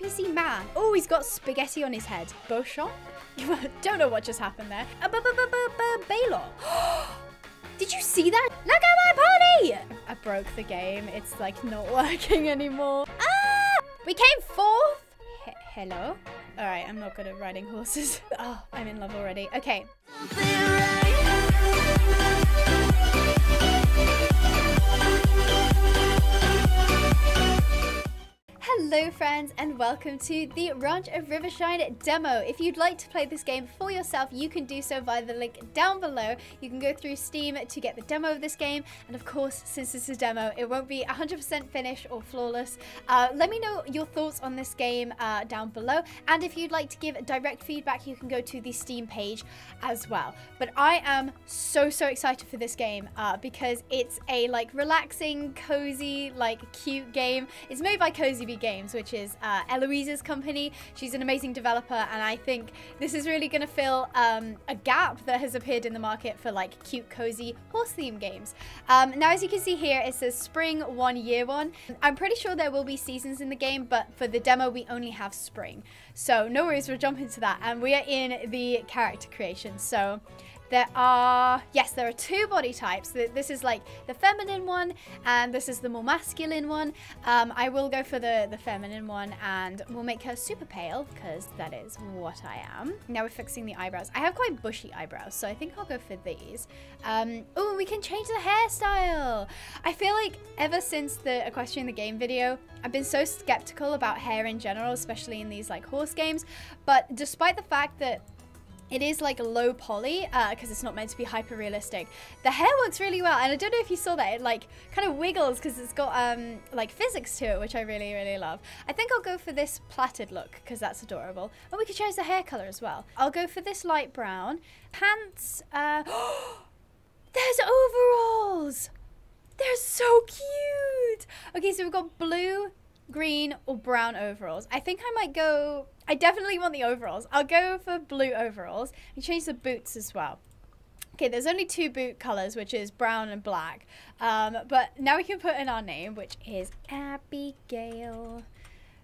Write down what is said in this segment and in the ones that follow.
NPC man. Oh, he's got spaghetti on his head. Beauchamp? Don't know what just happened there. Baylor. Did you see that? Look at my pony! I broke the game. It's like not working anymore. Ah! We came fourth. Hello? All right, I'm not good at riding horses. Oh, I'm in love already. Okay. Hello friends and welcome to the Ranch of Rivershine demo. If you'd like to play this game for yourself, you can do so via the link down below. You can go through Steam to get the demo of this game, and of course, since it's a demo, it won't be 100% finished or flawless. Let me know your thoughts on this game down below, and if you'd like to give direct feedback, you can go to the Steam page as well. But I am so excited for this game because it's a like relaxing, cozy, like cute game. It's made by Cozy Bee Games, which is Eloise's company. She's an amazing developer, and I think this is really going to fill a gap that has appeared in the market for like cute, cozy horse theme games. Now, as you can see here, it says spring 1 year one. I'm pretty sure there will be seasons in the game, but for the demo, we only have spring. So no worries, we'll jump into that. And we are in the character creation. So there are, yes, there are two body types. This is like the feminine one, and this is the more masculine one. I will go for the feminine one, and we'll make her super pale, because that is what I am. Now we're fixing the eyebrows. I have quite bushy eyebrows, so I think I'll go for these. Oh, we can change the hairstyle. I feel like ever since the Equestria in the Game video, I've been so skeptical about hair in general, especially in these like horse games. But despite the fact that it is like low poly because it's not meant to be hyper realistic, the hair works really well, and I don't know if you saw that, it like kind of wiggles because it's got like physics to it, which I really love. I think I'll go for this plaited look because that's adorable. Oh, we could change the hair color as well. I'll go for this light brown. Pants. There's overalls. They're so cute. Okay, so we've got blue, green, or brown overalls. I think I might go. I definitely want the overalls. I'll go for blue overalls and change the boots as well. Okay, there's only two boot colors, which is brown and black. But now we can put in our name, which is Abigail.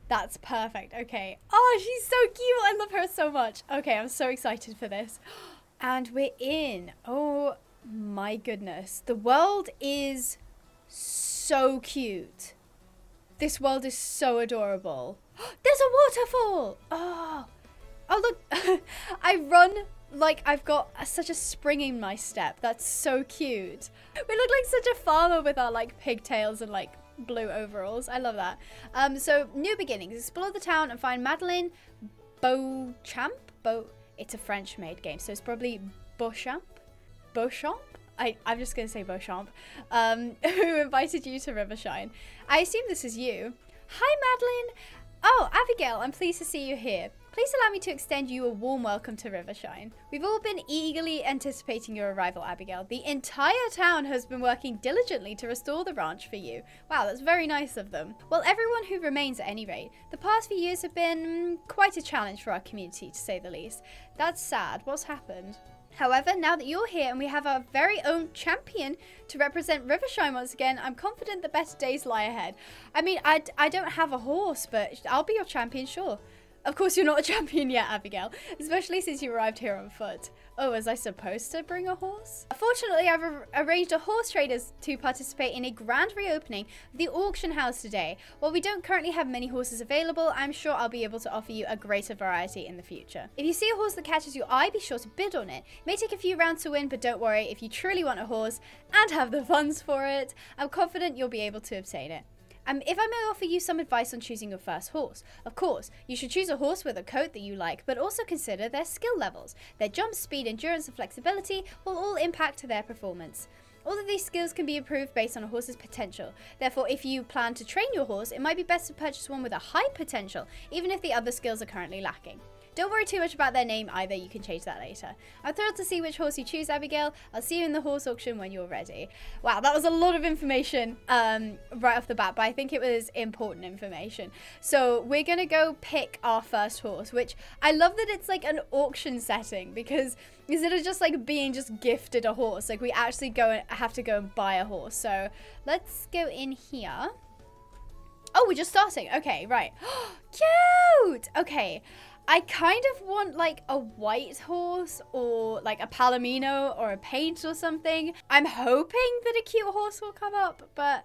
That's perfect. Okay. Oh, she's so cute. I love her so much. Okay, I'm so excited for this. And we're in. Oh my goodness. The world is so cute. This world is so adorable. There's a waterfall! Oh look, I run like I've got such a spring in my step. That's so cute. We look like such a farmer with our like pigtails and like blue overalls. I love that. So new beginnings. Explore the town and find Madeleine Beauchamp. It's a French made game, so it's probably Beauchamp. Beauchamp? I'm just going to say Beauchamp, who invited you to Rivershine. I assume this is you. Hi, Madeleine. Oh, Abigail, I'm pleased to see you here. Please allow me to extend you a warm welcome to Rivershine. We've all been eagerly anticipating your arrival, Abigail. The entire town has been working diligently to restore the ranch for you. Wow, that's very nice of them. Well, everyone who remains at any rate. The past few years have been quite a challenge for our community, to say the least. That's sad. What's happened? However, now that you're here and we have our very own champion to represent Rivershine once again, I'm confident the better days lie ahead. I mean, I don't have a horse, but I'll be your champion, sure. Of course, you're not a champion yet, Abigail, especially since you arrived here on foot. Oh, was I supposed to bring a horse? Fortunately, I've arranged a horse traders to participate in a grand reopening of the auction house today. While we don't currently have many horses available, I'm sure I'll be able to offer you a greater variety in the future. If you see a horse that catches your eye, be sure to bid on it. It may take a few rounds to win, but don't worry, if you truly want a horse and have the funds for it, I'm confident you'll be able to obtain it. If I may offer you some advice on choosing your first horse. Of course, you should choose a horse with a coat that you like, but also consider their skill levels. Their jump, speed, endurance, and flexibility will all impact their performance. All of these skills can be improved based on a horse's potential. Therefore, if you plan to train your horse, it might be best to purchase one with a high potential, even if the other skills are currently lacking. Don't worry too much about their name either, you can change that later. I'm thrilled to see which horse you choose, Abigail. I'll see you in the horse auction when you're ready. Wow, that was a lot of information right off the bat, but I think it was important information. So we're gonna go pick our first horse, which I love that it's like an auction setting, because instead of just like being just gifted a horse, like we actually go and have to go and buy a horse. So let's go in here. Oh, we're just starting. Okay, right. Cute! Okay. I kind of want like a white horse or like a palomino or a page or something. I'm hoping that a cute horse will come up, but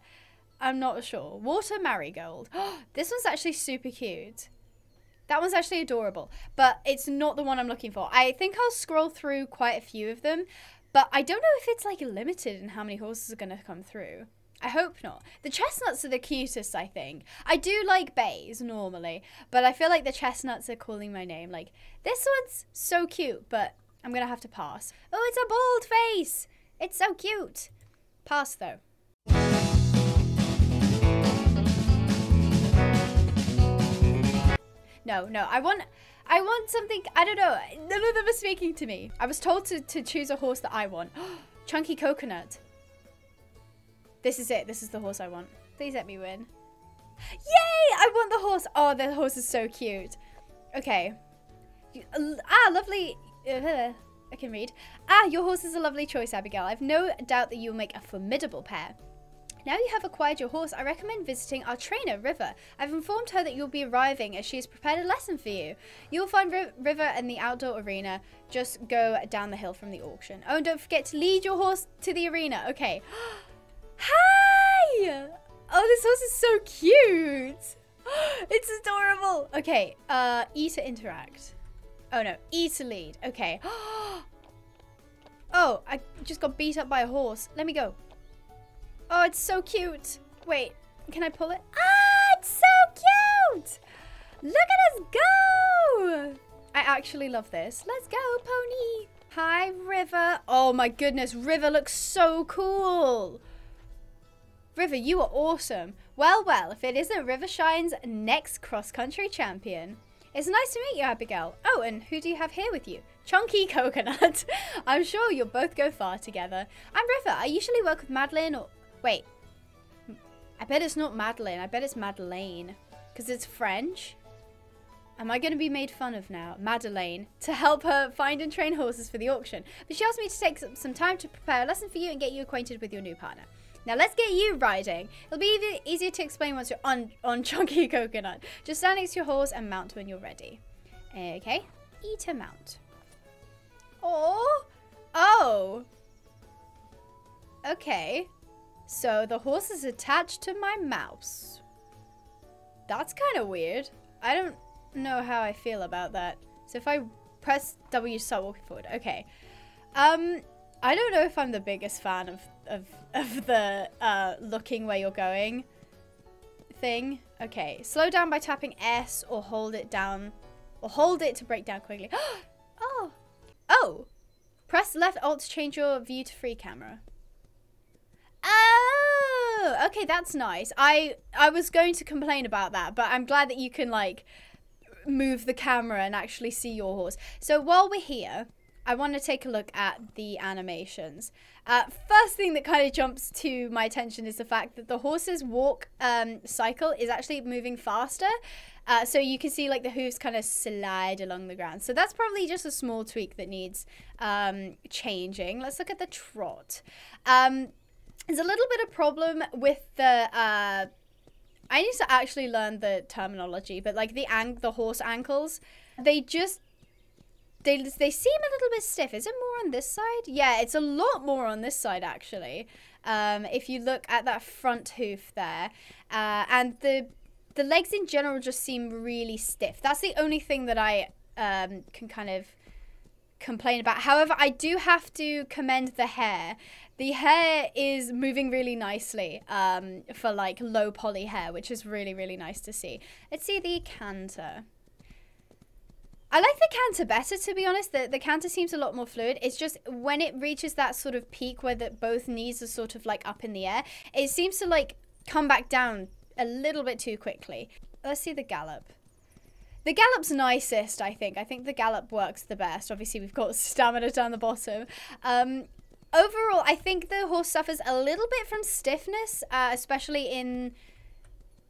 I'm not sure. Water marigold. This one's actually super cute. That one's actually adorable, but it's not the one I'm looking for. I think I'll scroll through quite a few of them, but I don't know if it's like limited in how many horses are going to come through. I hope not. The chestnuts are the cutest, I think. I do like bays normally, but I feel like the chestnuts are calling my name. Like, this one's so cute, but I'm going to have to pass. Oh, it's a bald face. It's so cute. Pass, though. No, no, I want something, I don't know. None of them are speaking to me. I was told to choose a horse that I want. Chunky Coconut. This is it. This is the horse I want. Please let me win. Yay! I want the horse. Oh, the horse is so cute. Okay. Ah, lovely. I can read. Ah, your horse is a lovely choice, Abigail. I've no doubt that you'll make a formidable pair. Now you have acquired your horse, I recommend visiting our trainer, River. I've informed her that you'll be arriving as she has prepared a lesson for you. You'll find River in the outdoor arena. Just go down the hill from the auction. Oh, and don't forget to lead your horse to the arena. Okay. Hi! Oh, this horse is so cute. It's adorable. Okay, E to interact. Oh no, E to lead. Okay. Oh, I just got beat up by a horse. Let me go. Oh, it's so cute. Wait, can I pull it? Ah, it's so cute. Look at us go. I actually love this. Let's go, pony. Hi, River. Oh my goodness, River looks so cool. River, you are awesome. Well, well, if it isn't Rivershine's next cross-country champion. It's nice to meet you, Abigail. Oh, and who do you have here with you? Chunky Coconut. I'm sure you'll both go far together. I'm River. I usually work with Madeleine or... Wait. I bet it's not Madeleine. I bet it's Madeleine. Because it's French. Am I going to be made fun of now? Madeleine. To help her find and train horses for the auction. But she asked me to take some time to prepare a lesson for you and get you acquainted with your new partner. Now let's get you riding. It'll be even easier to explain once you're on Chunky Coconut. Just stand next to your horse and mount when you're ready. Okay. E to mount. Oh. Oh. Okay. So the horse is attached to my mouse. That's kind of weird. I don't know how I feel about that. So if I press W to start walking forward. Okay. I don't know if I'm the biggest fan of the looking where you're going thing. Okay, slow down by tapping S or hold it down or hold it to break down quickly. Oh, oh, press left alt to change your view to free camera. Oh, okay, that's nice. I was going to complain about that, but I'm glad that you can like move the camera and actually see your horse. So while we're here, I want to take a look at the animations. First thing that kind of jumps to my attention is the fact that the horse's walk cycle is actually moving faster. So you can see like the hooves kind of slide along the ground. So that's probably just a small tweak that needs changing. Let's look at the trot. There's a little bit of problem with the... I need to actually learn the terminology, but like the horse ankles, they just... They seem a little bit stiff. Is it more on this side? Yeah, it's a lot more on this side, actually. If you look at that front hoof there. And the legs in general just seem really stiff. That's the only thing that I can kind of complain about. However, I do have to commend the hair. The hair is moving really nicely for, like, low poly hair, which is really, really nice to see. Let's see the canter. I like the canter better, to be honest. The canter seems a lot more fluid. It's just when it reaches that sort of peak where both knees are sort of like up in the air, it seems to like come back down a little bit too quickly. Let's see the gallop. The gallop's nicest, I think. I think the gallop works the best. Obviously, we've got stamina down the bottom. Overall, I think the horse suffers a little bit from stiffness, especially in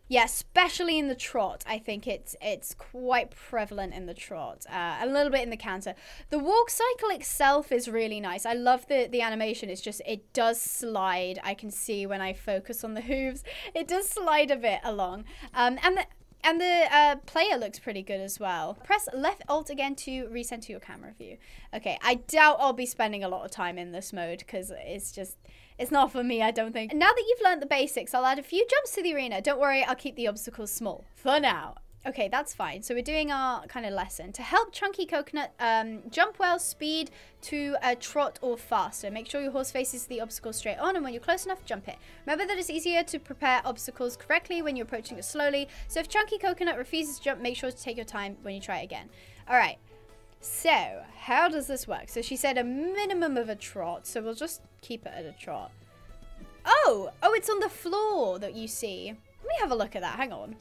Yeah, especially in the trot. I think it's quite prevalent in the trot, a little bit in the canter. The walk cycle itself is really nice. I love the animation. It's just, it does slide. I can see when I focus on the hooves, it does slide a bit along. And the player looks pretty good as well. Press left alt again to recenter your camera view. Okay, I doubt I'll be spending a lot of time in this mode because it's just, it's not for me, I don't think. Now that you've learned the basics, I'll add a few jumps to the arena. Don't worry, I'll keep the obstacles small for now. Okay, that's fine. So we're doing our kind of lesson. To help Chunky Coconut jump well, speed to a trot or faster. Make sure your horse faces the obstacle straight on, and when you're close enough, jump it. Remember that it's easier to prepare obstacles correctly when you're approaching it slowly. So if Chunky Coconut refuses to jump, make sure to take your time when you try it again. All right. So how does this work? So she said a minimum of a trot. So we'll just keep it at a trot. Oh, it's on the floor that you see. Let me have a look at that. Hang on.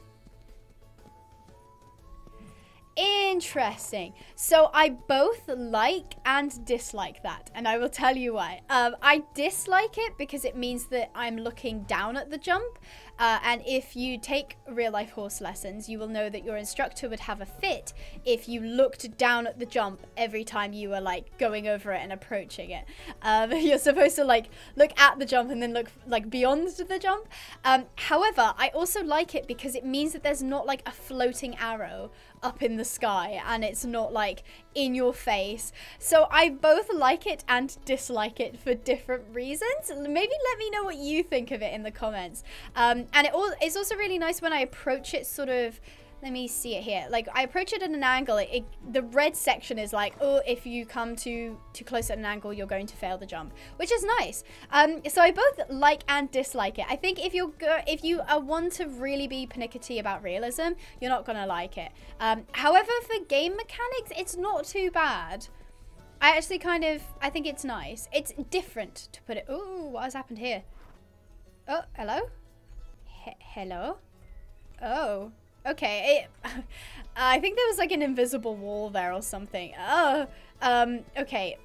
Interesting. So I both like and dislike that, and I will tell you why. I dislike it because it means that I'm looking down at the jump, and if you take real life horse lessons, you will know that your instructor would have a fit if you looked down at the jump every time you were like going over it and approaching it. You're supposed to like look at the jump and then look like beyond the jump. However, I also like it because it means that there's not like a floating arrow up in the sky, and it's not like in your face. So I both like it and dislike it for different reasons. Maybe let me know what you think of it in the comments. And it's also really nice when I approach it sort of, let me see it here, like I approach it at an angle, the red section is like, oh, if you come too close at an angle, you're going to fail the jump, which is nice. So I both like and dislike it. I think if you want to really be pernickety about realism, you're not gonna like it. However, for game mechanics, it's not too bad. I actually I think it's nice. It's different, to put it. Oh, what has happened here? Oh, hello? Hello? Oh. Okay, I think there was like an invisible wall there or something. Oh, okay.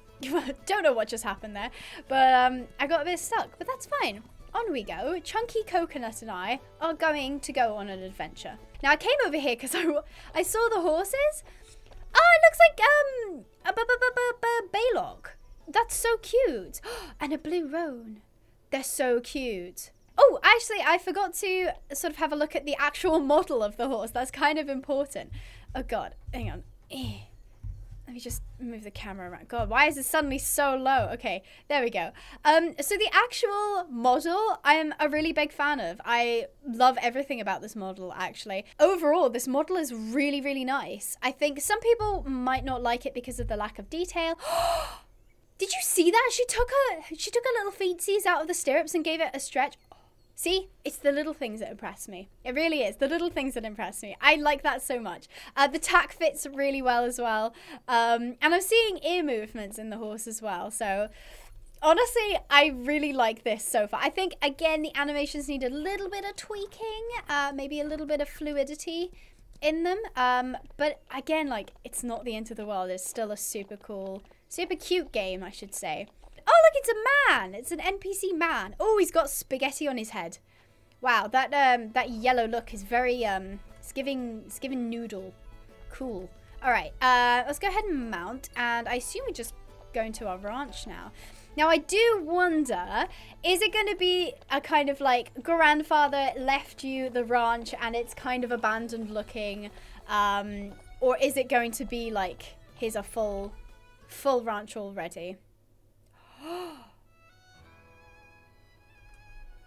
Don't know what just happened there, but I got a bit stuck, but that's fine. On we go. Chunky Coconut and I are going to go on an adventure. Now, I came over here because I saw the horses. Oh, it looks like a Baylock. That's so cute. And a blue roan. They're so cute. Oh, actually, I forgot to sort of have a look at the actual model of the horse. That's kind of important. Oh, God. Hang on. Let me just move the camera around. God, why is it suddenly so low? Okay, there we go. So the actual model, I'm a really big fan of. I love everything about this model, actually. Overall, this model is really, really nice. I think some people might not like it because of the lack of detail. Did you see that? She took her little feetsies out of the stirrups and gave it a stretch. See, it's the little things that impress me. It really is the little things that impress me. I like that so much. The tack fits really well as well. And I'm seeing ear movements in the horse as well. So honestly, I really like this so far. I think, again, the animations need a little bit of tweaking, maybe a little bit of fluidity in them. But again, like, it's not the end of the world. It's still a super cool, super cute game, I should say. Oh, look, it's a man. It's an NPC man. Oh, he's got spaghetti on his head. Wow, that yellow look is very, it's giving noodle. Cool. All right, let's go ahead and mount. And I assume we're just going to our ranch now. Now, I do wonder, is it going to be a kind of like grandfather left you the ranch and it's kind of abandoned looking? Or is it going to be like, here's a full ranch already?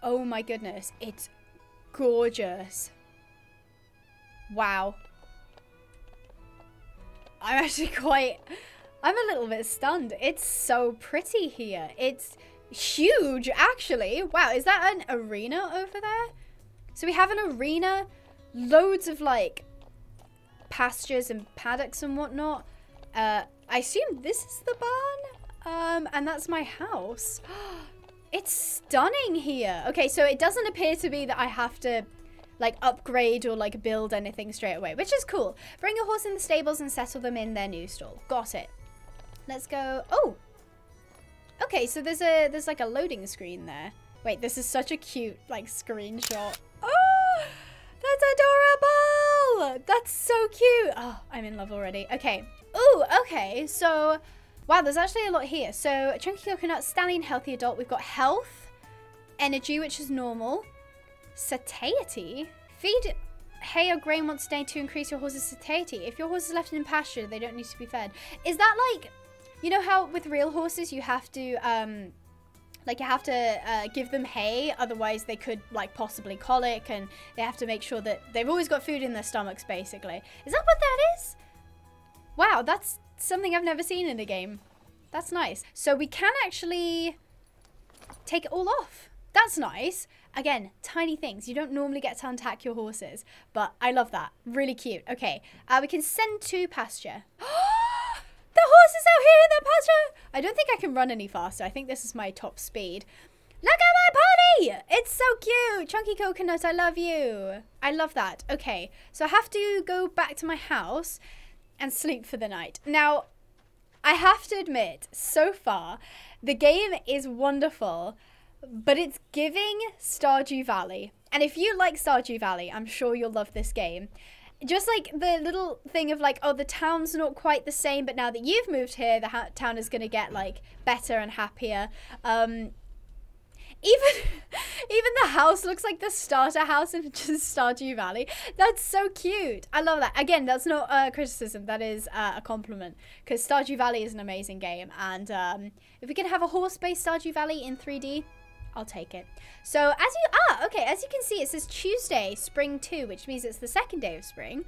Oh my goodness, it's gorgeous. Wow. I'm actually I'm a little bit stunned. It's so pretty here. It's huge, actually. Wow, is that an arena over there? So we have an arena, loads of like pastures and paddocks and whatnot. I assume this is the barn? And that's my house. It's stunning here. Okay, so it doesn't appear to be that I have to like upgrade or like build anything straight away, which is cool. Bring your horse in the stables and settle them in their new stall. Got it. Let's go. Oh, okay. So there's like a loading screen there. Wait, this is such a cute like screenshot. Oh, That's adorable! That's so cute. Oh, I'm in love already. Okay. Ooh, okay. So, wow, there's actually a lot here. So, Chunky Coconut, Stallion, Healthy Adult. We've got health, energy, which is normal, satiety. Feed hay or grain once a day to increase your horse's satiety. If your horse is left in pasture, they don't need to be fed. Is that like, you know how with real horses you have to, like you have to give them hay, otherwise they could like possibly colic, and they have to make sure that they've always got food in their stomachs, basically. Is that what that is? Wow, that's something I've never seen in a game. That's nice. So we can actually take it all off. That's nice. Again, tiny things. You don't normally get to untack your horses, but I love that. Really cute. Okay, we can send to pasture. The horses out here in the pasture! I don't think I can run any faster. I think this is my top speed. Look at my pony! It's so cute! Chunky Coconut, I love you. I love that. Okay, so I have to go back to my house and sleep for the night. Now, I have to admit, so far, the game is wonderful, but it's giving Stardew Valley. And if you like Stardew Valley, I'm sure you'll love this game. Just like the little thing of like, oh, the town's not quite the same, but now that you've moved here, the town is going to get like better and happier. Even the house looks like the starter house in just Stardew Valley. That's so cute. I love that. Again, that's not a criticism. That is a compliment, because Stardew Valley is an amazing game. And if we can have a horse-based Stardew Valley in 3D, I'll take it. So as you can see, it says Tuesday, Spring 2, which means it's the second day of spring.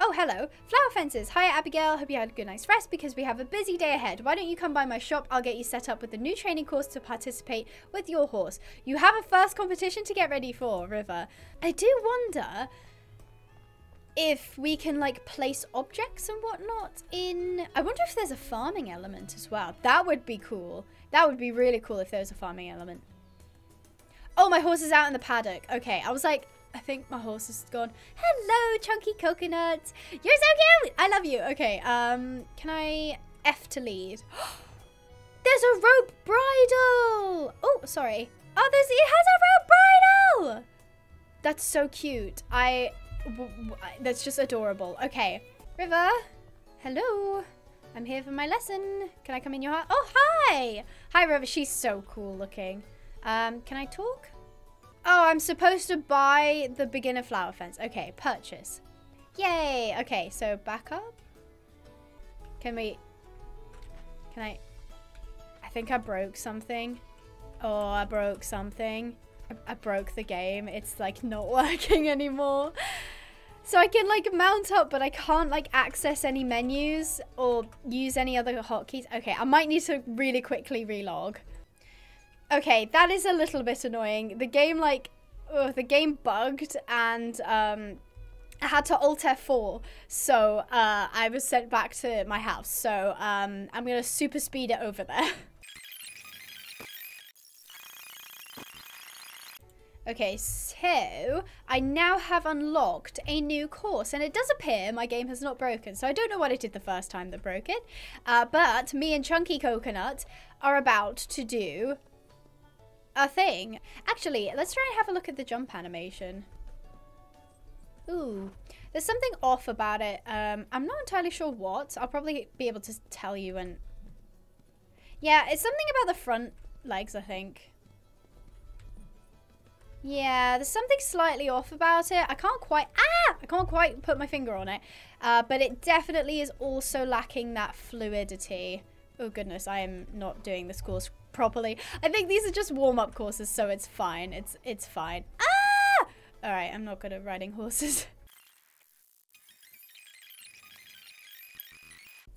Oh, hello. Flower fences. Hi, Abigail. Hope you had a good night's rest because we have a busy day ahead. Why don't you come by my shop? I'll get you set up with a new training course to participate with your horse. You have a first competition to get ready for, River. I do wonder if we can like place objects and whatnot in... I wonder if there's a farming element as well. That would be cool. That would be really cool if there was a farming element. Oh, my horse is out in the paddock. Okay, I was like, I think my horse is gone. Hello, Chunky Coconut. You're so cute. I love you. Okay, can I F to lead? There's a rope bridle. Oh, sorry. Oh, it has a rope bridle. That's so cute. That's just adorable. Okay, River. Hello. I'm here for my lesson. Can I come in your house? Oh, hi. Hi, River. She's so cool looking. Can I talk? Oh, I'm supposed to buy the beginner flower fence. Okay, purchase. Yay. Okay, so back up. I think I broke something. Oh, I broke something. I broke the game. It's like not working anymore. So I can like mount up, but I can't like access any menus or use any other hotkeys. Okay, I might need to really quickly relog. Okay, that is a little bit annoying. The game the game bugged, and I had to Alt F4. So I was sent back to my house. So I'm gonna super speed it over there. Okay, so I now have unlocked a new course, and it does appear my game has not broken. So I don't know what I did the first time that broke it, but me and Chunky Coconut are about to do a thing. Actually, let's try and have a look at the jump animation. Ooh, there's something off about it. I'm not entirely sure what. I'll probably be able to tell you when. Yeah, it's something about the front legs, I think. Yeah, there's something slightly off about it. I can't quite put my finger on it. But it definitely is also lacking that fluidity. Oh goodness, I am not doing this course properly. I think these are just warm-up courses, so it's fine. It's fine. Ah! All right, I'm not good at riding horses.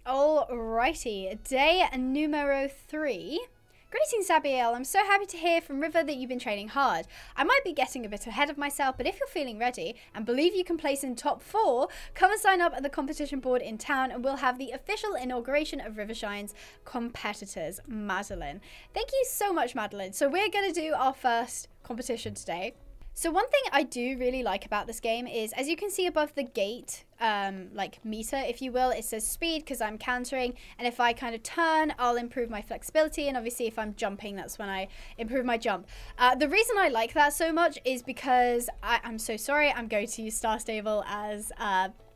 Alrighty, day numero 3. Greetings, Abiel. I'm so happy to hear from River that you've been training hard. I might be getting a bit ahead of myself, but if you're feeling ready and believe you can place in top 4, come and sign up at the competition board in town, and we'll have the official inauguration of Rivershine's competitors, Madeleine. Thank you so much, Madeleine. So we're going to do our first competition today. So one thing I do really like about this game is, as you can see above the gate like meter, if you will. It says speed because I'm cantering, and if I kind of turn, I'll improve my flexibility, and obviously if I'm jumping, that's when I improve my jump. The reason I like that so much is because I'm so sorry, I'm going to use Star Stable as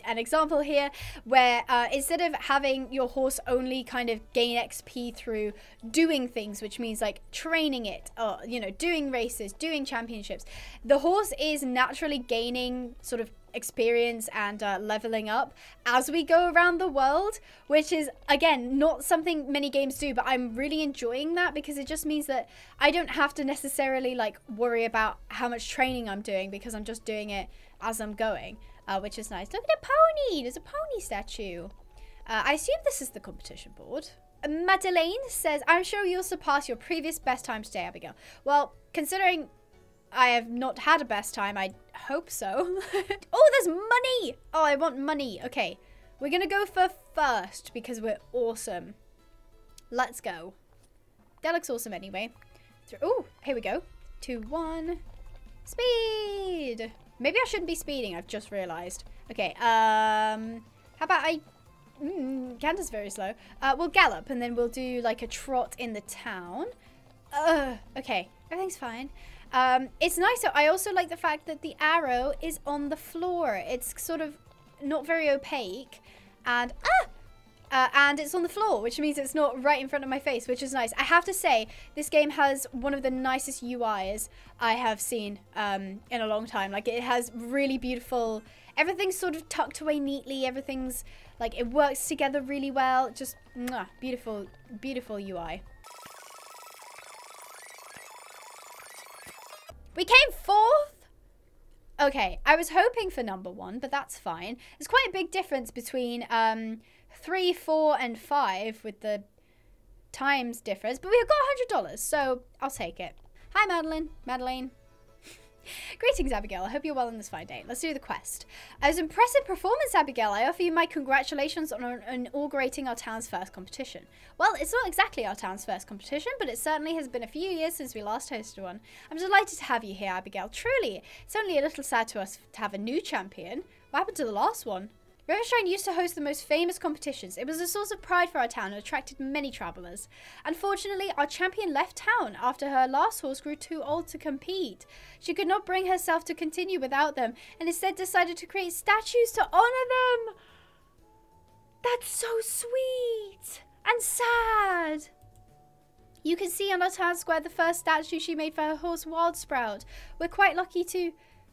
an example here, where instead of having your horse only kind of gain XP through doing things, which means like training it, or you know, doing races, doing championships, the horse is naturally gaining sort of experience and leveling up as we go around the world, which is again not something many games do, but I'm really enjoying that because it just means that I don't have to necessarily like worry about how much training I'm doing because I'm just doing it as I'm going. Which is nice. Look at a pony! There's a pony statue. I assume this is the competition board. Madeleine says, I'm sure you'll surpass your previous best time today, Abigail. Well, considering I have not had a best time, I hope so. Oh, there's money! Oh, I want money. Okay, we're going to go for first because we're awesome. Let's go. That looks awesome anyway. Oh, here we go. 2, 1. Speed! Maybe I shouldn't be speeding, I've just realised. Okay, how about I... Candace's very slow. We'll gallop and then we'll do like a trot in the town. Okay, everything's fine. It's nice, I also like the fact that the arrow is on the floor. It's sort of not very opaque. And... Ah! And it's on the floor, which means it's not right in front of my face, which is nice. I have to say, this game has one of the nicest UIs I have seen in a long time. Like, it has really beautiful... Everything's sort of tucked away neatly. Everything's, like, it works together really well. Just, mwah, beautiful, beautiful UI. We came fourth! Okay, I was hoping for number one, but that's fine. There's quite a big difference between... 3, 4, and 5 with the times difference, but we've got $100, so I'll take it. Hi, Madeleine. Greetings, Abigail. I hope you're well on this fine day. Let's do the quest. As impressive performance, Abigail, I offer you my congratulations on inaugurating our town's first competition. Well, it's not exactly our town's first competition, but it certainly has been a few years since we last hosted one. I'm delighted to have you here, Abigail. Truly, it's only a little sad to us to have a new champion. What happened to the last one? Rivershine used to host the most famous competitions. It was a source of pride for our town and attracted many travellers. Unfortunately, our champion left town after her last horse grew too old to compete. She could not bring herself to continue without them and instead decided to create statues to honour them. That's so sweet and sad. You can see on our town square the first statue she made for her horse, Wildsprout. We're quite lucky to...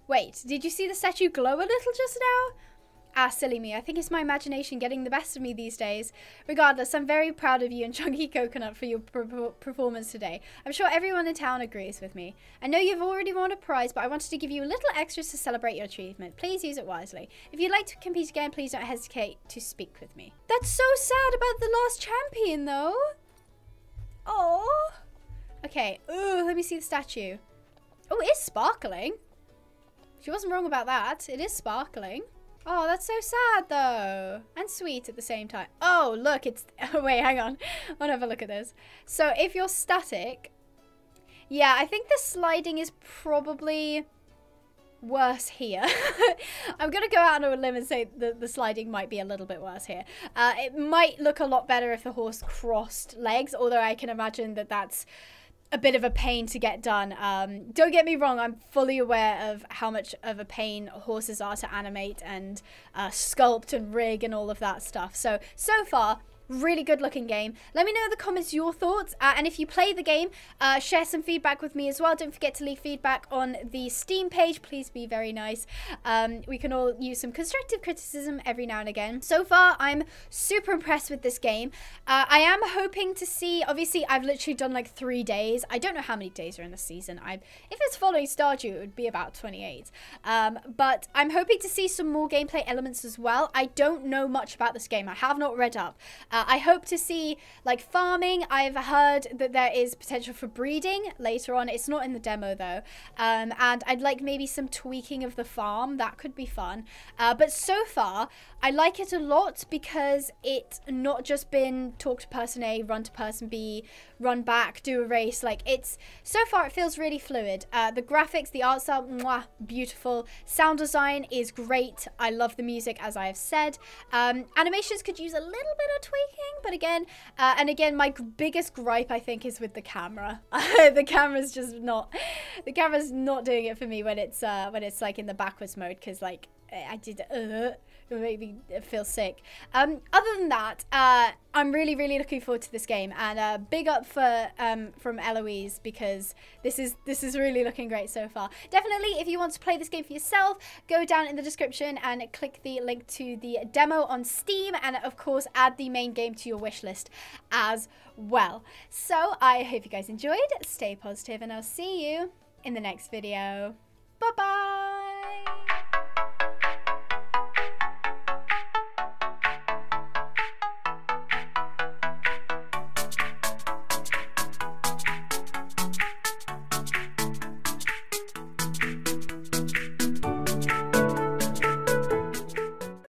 Wait, did you see the statue glow a little just now? Ah, silly me. I think it's my imagination getting the best of me these days. Regardless, I'm very proud of you and Chunky Coconut for your performance today. I'm sure everyone in town agrees with me. I know you've already won a prize, but I wanted to give you a little extra to celebrate your achievement. Please use it wisely. If you'd like to compete again, please don't hesitate to speak with me. That's so sad about the last champion, though. Oh. Okay. Ooh, let me see the statue. Oh, it is sparkling. She wasn't wrong about that. It is sparkling. Oh, that's so sad, though. And sweet at the same time. Oh, look, it's... Oh, wait, hang on. I'll have a look at this. So, if you're static... Yeah, I think the sliding is probably worse here. I'm going to go out on a limb and say that the sliding might be a little bit worse here. It might look a lot better if the horse crossed legs, although I can imagine that that's a bit of a pain to get done. Don't get me wrong, I'm fully aware of how much of a pain horses are to animate and sculpt and rig and all of that stuff. So far, really good looking game. Let me know in the comments your thoughts, and if you play the game, share some feedback with me as well. Don't forget to leave feedback on the Steam page. Please be very nice. We can all use some constructive criticism every now and again. So far, I'm super impressed with this game. I am hoping to see, obviously I've literally done like 3 days. I don't know how many days are in the season. If it's following Stardew, it would be about 28. But I'm hoping to see some more gameplay elements as well. I don't know much about this game. I have not read up. I hope to see like farming. I've heard that there is potential for breeding later on. It's not in the demo though. And I'd like maybe some tweaking of the farm. That could be fun. But so far, I like it a lot because it's not just been talk to person A, run to person B, run back, do a race. Like it's, so far it feels really fluid. The graphics, the art style, mwah, beautiful. Sound design is great. I love the music as I have said. Animations could use a little bit of tweaking, but again, my biggest gripe I think is with the camera. The camera's not doing it for me when it's like in the backwards mode, because like I did, it made me feel sick. Other than that, I'm really looking forward to this game, and big up for from Eloise, because this is really looking great so far. Definitely, if you want to play this game for yourself, go down in the description and click the link to the demo on Steam, and of course add the main game to your wish list as well. So I hope you guys enjoyed. Stay positive, and I'll see you in the next video. Bye bye.